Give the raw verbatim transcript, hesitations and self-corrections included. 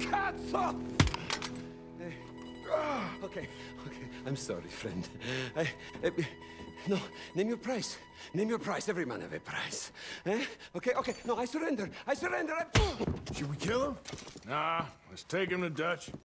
Cazzo! Hey. Okay, okay, I'm sorry, friend. I, I, no, name your price. Name your price. Every man have a price. Eh? Okay, okay, no, I surrender. I surrender. I... Should we kill him? Nah, let's take him to Dutch.